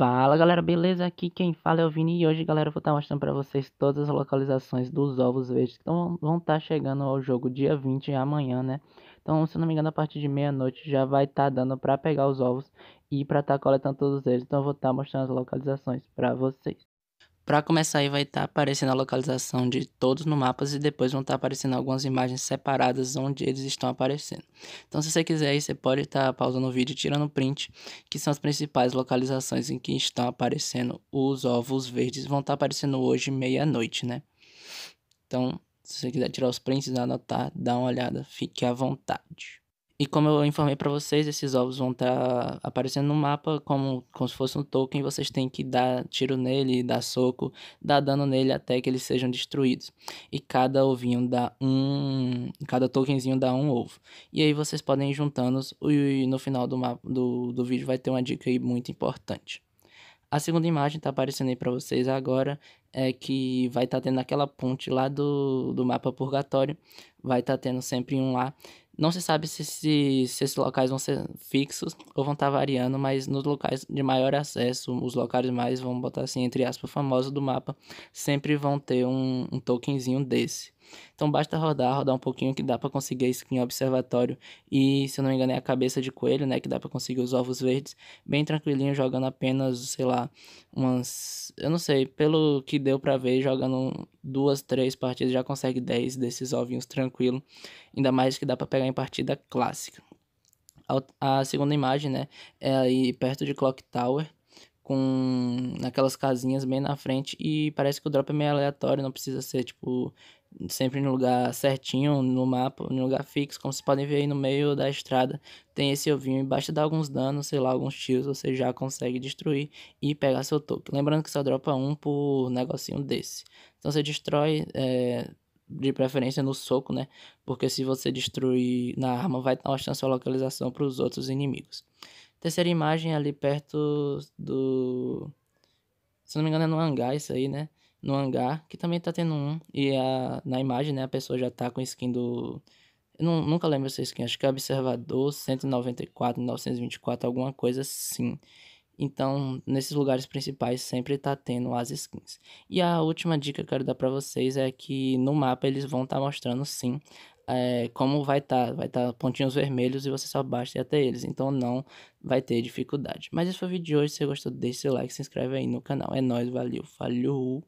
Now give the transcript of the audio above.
Fala galera, beleza? Aqui quem fala é o Vini e hoje, galera, eu vou estar mostrando pra vocês todas as localizações dos ovos verdes que vão estar chegando ao jogo dia 20 amanhã, né? Então, se não me engano, a partir de meia-noite já vai estar dando pra pegar os ovos e pra estar coletando todos eles. Então eu vou estar mostrando as localizações pra vocês. Pra começar aí vai estar aparecendo a localização de todos no mapa e depois vão estar aparecendo algumas imagens separadas onde eles estão aparecendo. Então se você quiser aí você pode estar pausando o vídeo e tirando print, que são as principais localizações em que estão aparecendo os ovos verdes. Vão estar aparecendo hoje meia-noite, né? Então se você quiser tirar os prints e anotar, dá uma olhada, fique à vontade. E como eu informei para vocês, esses ovos vão estar aparecendo no mapa como se fosse um token. Vocês têm que dar tiro nele, dar soco, dar dano nele até que eles sejam destruídos. E cada ovinho dá cada tokenzinho dá um ovo. E aí vocês podem ir juntando-os e no final do vídeo vai ter uma dica aí muito importante. A segunda imagem está aparecendo aí para vocês agora, é que vai estar tendo aquela ponte lá do mapa Purgatório, vai estar tendo sempre um lá. Não se sabe se esses locais vão ser fixos ou vão estar variando, mas nos locais de maior acesso, os locais mais, vamos botar assim, entre aspas, famosos do mapa, sempre vão ter um tokenzinho desse. Então basta rodar um pouquinho que dá pra conseguir a skin observatório e, se eu não me engano, é a cabeça de coelho, né, que dá pra conseguir os ovos verdes, bem tranquilinho, jogando apenas, sei lá, eu não sei, pelo que deu pra ver, jogando 2, 3 partidas já consegue 10 desses ovinhos tranquilo, ainda mais que dá pra pegar em partida clássica. A segunda imagem, né, é aí perto de Clock Tower, com aquelas casinhas bem na frente e parece que o drop é meio aleatório, não precisa ser, tipo, sempre no lugar certinho, no mapa, no lugar fixo, como vocês podem ver aí no meio da estrada, tem esse ovinho e basta dar alguns danos, sei lá, alguns tiros, você já consegue destruir e pegar seu token. Lembrando que só dropa um por negocinho desse. Então você destrói, de preferência no soco, né? Porque se você destruir na arma, vai estar mostrando sua localização para os outros inimigos. Terceira imagem ali perto do... Se não me engano é no hangar isso aí, né? No hangar, que também tá tendo um. E na imagem, né, a pessoa já tá com skin do... Eu nunca lembro essa skin, acho que é Observador 194, 924, alguma coisa assim. Então, nesses lugares principais sempre tá tendo as skins. E a última dica que eu quero dar pra vocês é que no mapa eles vão estar mostrando sim... como vai estar pontinhos vermelhos e você só basta ir até eles, então não vai ter dificuldade. Mas esse foi o vídeo de hoje, se você gostou deixe seu like, se inscreve aí no canal, é nóis, valeu, falhou!